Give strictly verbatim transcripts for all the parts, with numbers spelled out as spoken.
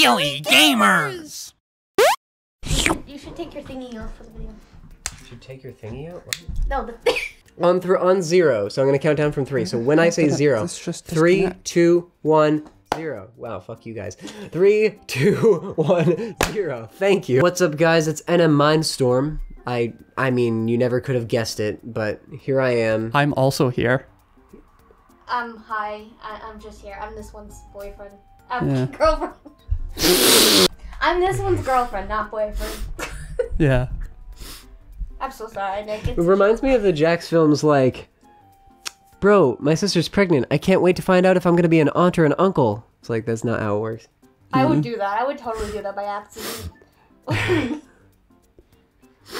Silly gamers! You should take your thingy off for the video. You should take your thingy out? What? No, the thing. On through on zero, so I'm gonna count down from three. So when I say zero, just three, two, one, zero. Wow, fuck you guys. Three, two, one, zero. Thank you. What's up, guys? It's N M Mindstorm. I I mean, you never could have guessed it, but here I am. I'm also here. Um, hi. I, I'm just here. I'm this one's boyfriend. I'm yeah. girlfriend. I'm this one's girlfriend, not boyfriend. Yeah. I'm so sorry, Nick. It reminds me of the Jax films, like, bro, my sister's pregnant. I can't wait to find out if I'm going to be an aunt or an uncle. It's like, that's not how it works. Mm-hmm. I would do that. I would totally do that by accident.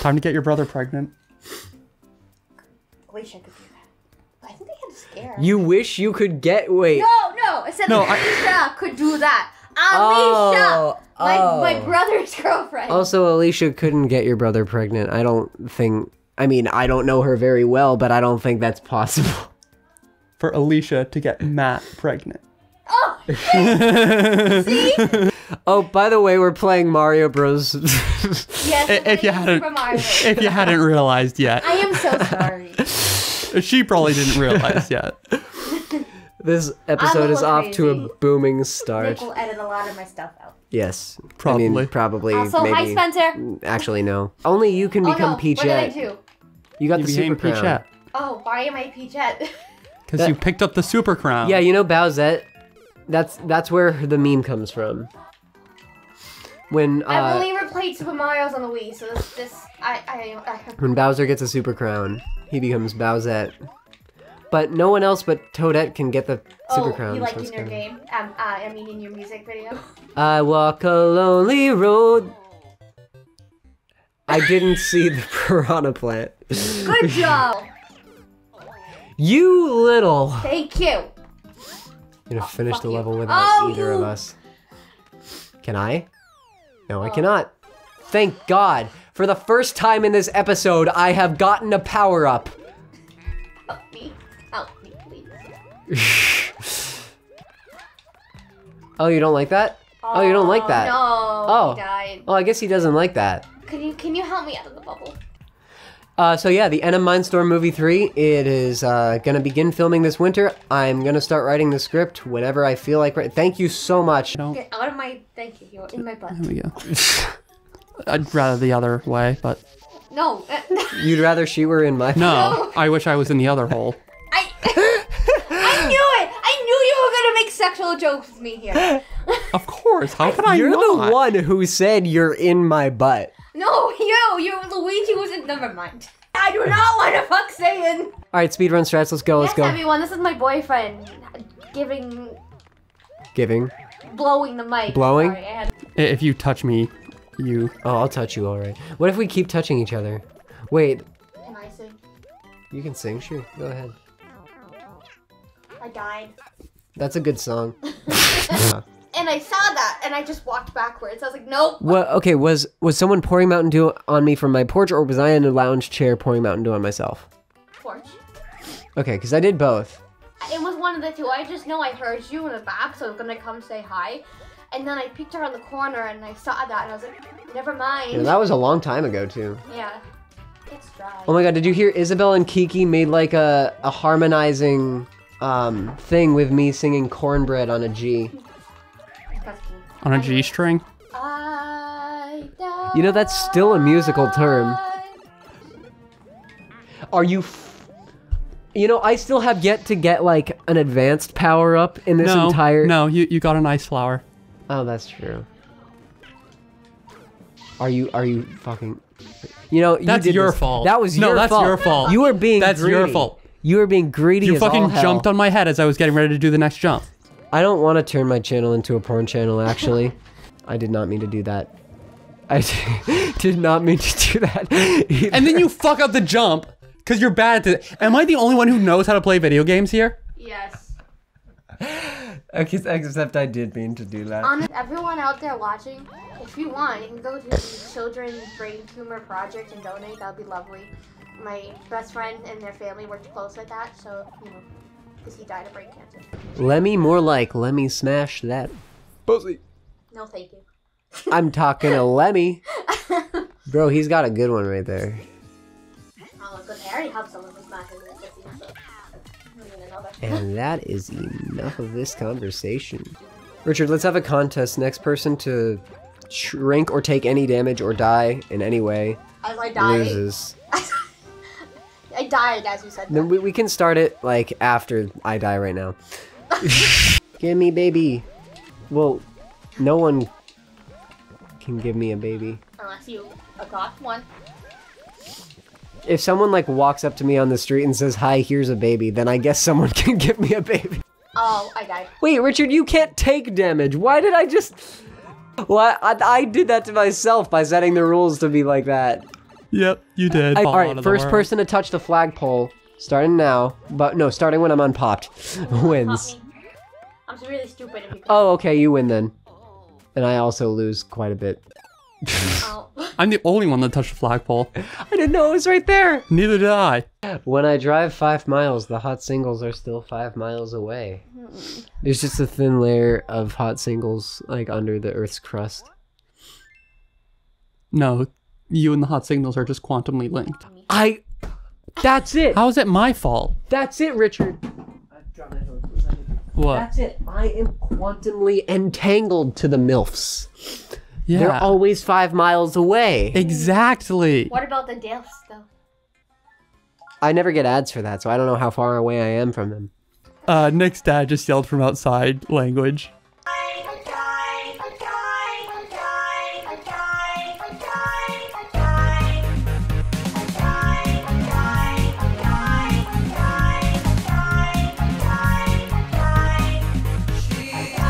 Time to get your brother pregnant. I wish I could do that. I think I had a scare. You wish you could get wait. No, no. I said no, Alicia I... could do that. Alicia! Oh, my, oh. my brother's girlfriend. Also, Alicia couldn't get your brother pregnant. I don't think... I mean, I don't know her very well, but I don't think that's possible. For Alicia to get Matt pregnant. Oh! See? Oh, by the way, we're playing Mario Bros. Yes, if you hadn't, if you hadn't realized yet. I am so sorry. She probably didn't realize yet. This episode is off crazy. to a booming start. Nick will edit a lot of my stuff out. Yes, probably. I mean, probably. Also, maybe. Hi, Spencer. Actually, no. Only you can oh, become no. Peachette. What did I do? You got you the super crown. Peachette. Oh, why am I Peachette? Because you picked up the super crown. Yeah, you know Bowsette. That's that's where the meme comes from. When uh, I've only ever played Super Mario's on the Wii, so this, this I, I, I. When Bowser gets a super crown, he becomes Bowsette. But no one else but Toadette can get the oh, super crown. Oh, you like in your game? Um, uh, I mean in your music video? I walk a lonely road. I didn't see the piranha plant. Good job! You little! Thank you! You're gonna oh, finish the level you. without oh, either you. of us. Can I? No, oh. I cannot. Thank God! For the first time in this episode, I have gotten a power-up. Help me. Help me, please. Oh, you don't like that? Oh, oh you don't like that? No, oh. he died. Well, I guess he doesn't like that. Can you can you help me out of the bubble? Uh, so yeah, the N M Mindstorm Movie three, it is uh, gonna begin filming this winter. I'm gonna start writing the script whenever I feel like writing. Thank you so much. No. Get out of my, thank you, you're in my butt. There we go. I'd rather the other way, but. No. You'd rather she were in my. No, no. I wish I was in the other hole. I. I knew it. I knew you were gonna make sexual jokes with me here. Of course. How could I? You're not? the one who said you're in my butt. No, you. You. Luigi wasn't. Never mind. I do not want to fuck Satan. All right, speedrun strats. Let's go. Let's yes, go. everyone. This is my boyfriend giving. Giving. Blowing the mic. Blowing. Sorry, I had... If you touch me. You. Oh, I'll touch you, all right. What if we keep touching each other? Wait. Can I sing? You can sing, sure. Go ahead. I died. That's a good song. Yeah. And I saw that, and I just walked backwards. I was like, nope. Well, okay, was was someone pouring Mountain Dew on me from my porch, or was I in a lounge chair pouring Mountain Dew on myself? Porch. Okay, because I did both. It was one of the two. I just know I heard you in the back, so I'm going to come say hi. And then I peeked around the corner and I saw that and I was like, never mind. Yeah, that was a long time ago too. Yeah, it's dry. Oh my God, did you hear Isabel and Kiki made like a, a harmonizing um, thing with me singing Cornbread on a G? On a G string? I died. You know, that's still a musical term. Are you f You know, I still have yet to get like an advanced power up in this no, entire- No, you, you got an ice flower. Oh, that's true. Are you, are you fucking, you know, you That's did your this. fault. That was no, your fault. No, that's your fault. You were being that's greedy. That's your fault. You were being greedy you as all hell. You fucking jumped on my head as I was getting ready to do the next jump. I don't want to turn my channel into a porn channel, actually. I did not mean to do that. I did not mean to do that either. And then you fuck up the jump, because you're bad at it. Am I the only one who knows how to play video games here? Yes. Except I did mean to do that. Um, everyone out there watching, if you want, you can go to the Children's Brain Tumor Project and donate. That would be lovely. My best friend and their family worked close with that, so, you know, because he died of brain cancer. Lemmy, more like, let me smash that. Pussy. No, thank you. I'm talking to Lemmy. Bro, he's got a good one right there. Oh, good. I already have someone who's not going to listen, so I need another. And that is enough of this conversation. Richard, let's have a contest. Next person to shrink or take any damage or die in any way As I die. loses. I died as you said that. Then we, we can start it, like, after I die right now. Give me baby. Well, no one can give me a baby. Unless you adopt one. If someone, like, walks up to me on the street and says, hi, here's a baby, then I guess someone can give me a baby. Oh, I died. Wait, Richard, you can't take damage. Why did I just... Well, I, I did that to myself by setting the rules to be like that. Yep, you did. I, all right, first person to touch the flagpole, starting now, but no, starting when I'm unpopped, wins. I'm really stupid. If you oh, okay, you win then. And I also lose quite a bit. Oh. I'm the only one that touched the flagpole. I didn't know it was right there. Neither did I. When I drive five miles, the hot singles are still five miles away. Mm. There's just a thin layer of hot singles, like, under the Earth's crust. No. You and the hot signals are just quantumly linked. I... That's it! How is it my fault? That's it, Richard! I've drawn it over. What? That's it. I am quantumly entangled to the MILFs. Yeah. They're always five miles away. Exactly. What about the DILFs, though? I never get ads for that, so I don't know how far away I am from them. Uh, Nick's dad just yelled from outside language.